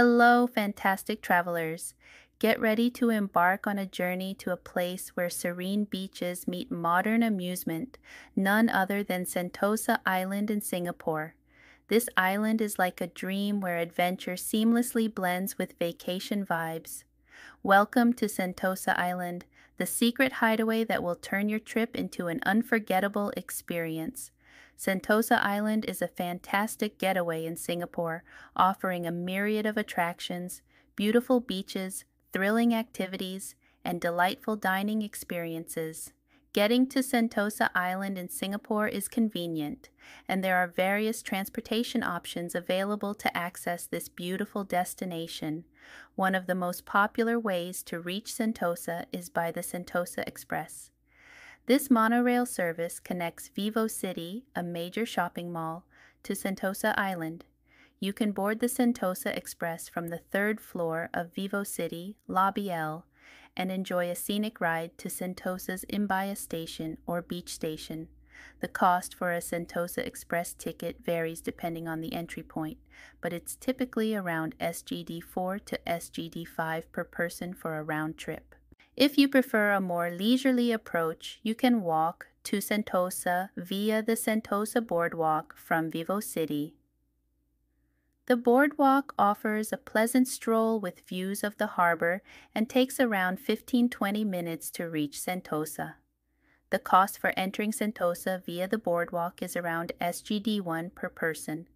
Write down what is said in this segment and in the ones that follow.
Hello, fantastic travelers. Get ready to embark on a journey to a place where serene beaches meet modern amusement, none other than Sentosa Island in Singapore. This island is like a dream where adventure seamlessly blends with vacation vibes. Welcome to Sentosa Island, the secret hideaway that will turn your trip into an unforgettable experience. Sentosa Island is a fantastic getaway in Singapore, offering a myriad of attractions, beautiful beaches, thrilling activities, and delightful dining experiences. Getting to Sentosa Island in Singapore is convenient, and there are various transportation options available to access this beautiful destination. One of the most popular ways to reach Sentosa is by the Sentosa Express. This monorail service connects VivoCity, a major shopping mall, to Sentosa Island. You can board the Sentosa Express from the third floor of VivoCity, Lobby L, and enjoy a scenic ride to Sentosa's Imbiah Station or Beach Station. The cost for a Sentosa Express ticket varies depending on the entry point, but it's typically around SGD4 to SGD5 per person for a round trip. If you prefer a more leisurely approach, you can walk to Sentosa via the Sentosa Boardwalk from VivoCity. The boardwalk offers a pleasant stroll with views of the harbor and takes around 15-20 minutes to reach Sentosa. The cost for entering Sentosa via the boardwalk is around SGD1 per person.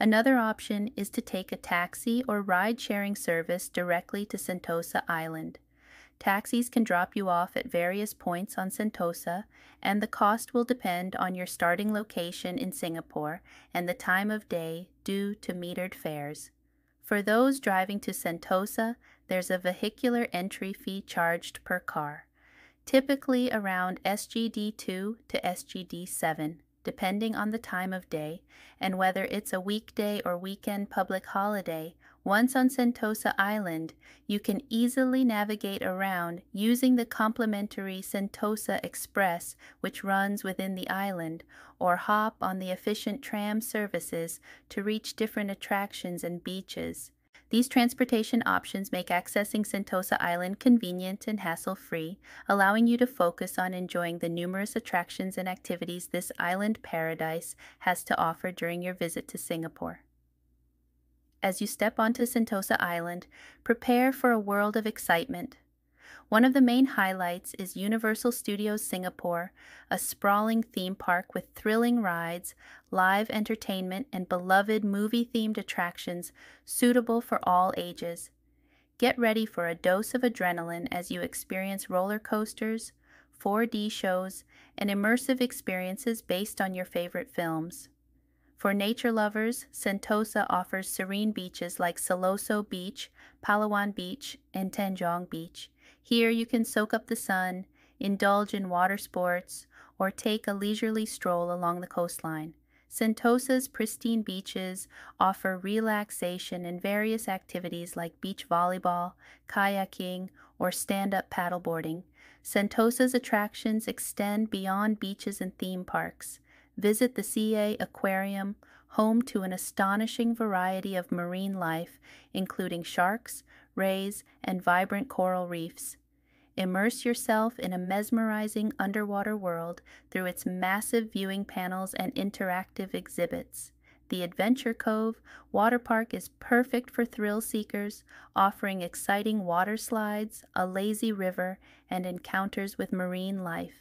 Another option is to take a taxi or ride-sharing service directly to Sentosa Island. Taxis can drop you off at various points on Sentosa, and the cost will depend on your starting location in Singapore and the time of day due to metered fares. For those driving to Sentosa, there's a vehicular entry fee charged per car, typically around SGD2 to SGD7, depending on the time of day and whether it's a weekday or weekend public holiday. Once on Sentosa Island, you can easily navigate around using the complimentary Sentosa Express, which runs within the island, or hop on the efficient tram services to reach different attractions and beaches. These transportation options make accessing Sentosa Island convenient and hassle-free, allowing you to focus on enjoying the numerous attractions and activities this island paradise has to offer during your visit to Singapore. As you step onto Sentosa Island, prepare for a world of excitement. One of the main highlights is Universal Studios Singapore, a sprawling theme park with thrilling rides, live entertainment, and beloved movie-themed attractions suitable for all ages. Get ready for a dose of adrenaline as you experience roller coasters, 4D shows, and immersive experiences based on your favorite films. For nature lovers, Sentosa offers serene beaches like Siloso Beach, Palawan Beach, and Tanjong Beach. Here you can soak up the sun, indulge in water sports, or take a leisurely stroll along the coastline. Sentosa's pristine beaches offer relaxation and various activities like beach volleyball, kayaking, or stand-up paddleboarding. Sentosa's attractions extend beyond beaches and theme parks. Visit the SEA Aquarium, home to an astonishing variety of marine life, including sharks, rays, and vibrant coral reefs. Immerse yourself in a mesmerizing underwater world through its massive viewing panels and interactive exhibits. The Adventure Cove Water Park is perfect for thrill seekers, offering exciting water slides, a lazy river, and encounters with marine life.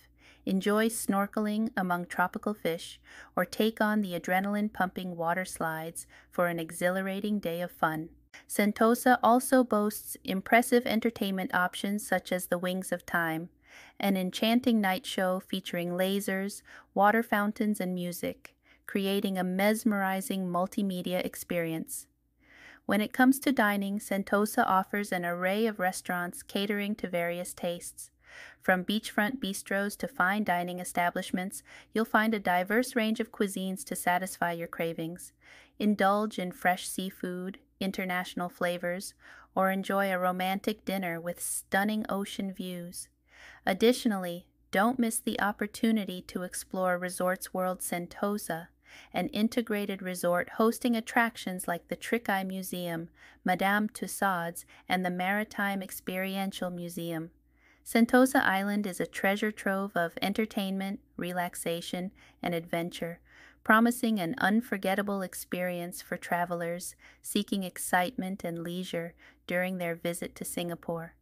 Enjoy snorkeling among tropical fish or take on the adrenaline-pumping water slides for an exhilarating day of fun. Sentosa also boasts impressive entertainment options such as the Wings of Time, an enchanting night show featuring lasers, water fountains, and music, creating a mesmerizing multimedia experience. When it comes to dining, Sentosa offers an array of restaurants catering to various tastes. From beachfront bistros to fine dining establishments, you'll find a diverse range of cuisines to satisfy your cravings. Indulge in fresh seafood, international flavors, or enjoy a romantic dinner with stunning ocean views. Additionally, don't miss the opportunity to explore Resorts World Sentosa, an integrated resort hosting attractions like the Trick Eye Museum, Madame Tussauds, and the Maritime Experiential Museum. Sentosa Island is a treasure trove of entertainment, relaxation, and adventure, promising an unforgettable experience for travelers seeking excitement and leisure during their visit to Singapore.